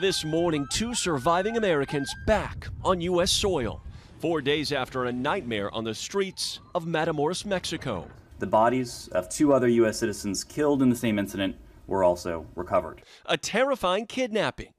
This morning, two surviving Americans back on U.S. soil, 4 days after a nightmare on the streets of Matamoros, Mexico. The bodies of two other U.S. citizens killed in the same incident were also recovered. A terrifying kidnapping,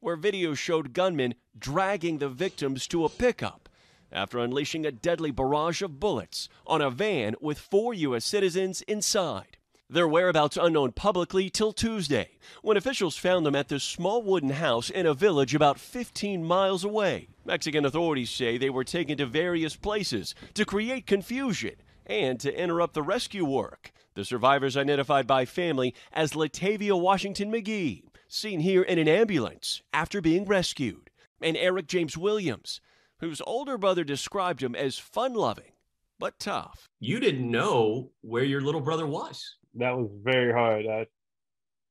where video showed gunmen dragging the victims to a pickup after unleashing a deadly barrage of bullets on a van with four U.S. citizens inside. Their whereabouts unknown publicly till Tuesday, when officials found them at this small wooden house in a village about 15 miles away. Mexican authorities say they were taken to various places to create confusion and to interrupt the rescue work. The survivors, identified by family as Latavia Washington McGee, seen here in an ambulance after being rescued, and Eric James Williams, whose older brother described him as fun-loving but tough. You didn't know where your little brother was. That was very hard.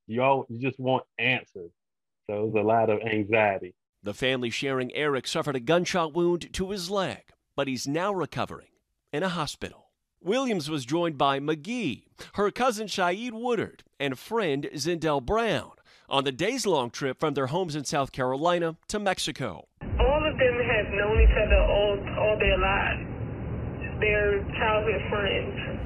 You just want answers. So it was a lot of anxiety. The family sharing Eric suffered a gunshot wound to his leg, but he's now recovering in a hospital. Williams was joined by McGee, her cousin Shaed Woodard, and friend Zindel Brown on the days-long trip from their homes in South Carolina to Mexico. All of them have known each other all their lives. They're childhood friends.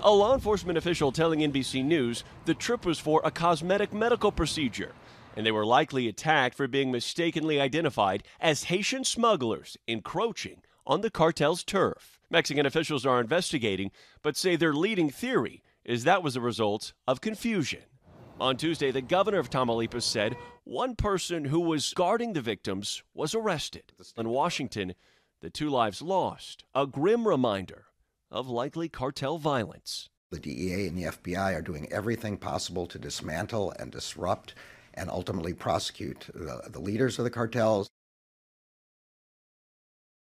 A law enforcement official telling NBC News the trip was for a cosmetic medical procedure, and they were likely attacked for being mistakenly identified as Haitian smugglers encroaching on the cartel's turf. Mexican officials are investigating, but say their leading theory is that was the result of confusion. On Tuesday, the governor of Tamaulipas said one person who was guarding the victims was arrested. In Washington, the two lives lost, a grim reminder of likely cartel violence. The DEA and the FBI are doing everything possible to dismantle and disrupt and ultimately prosecute the leaders of the cartels.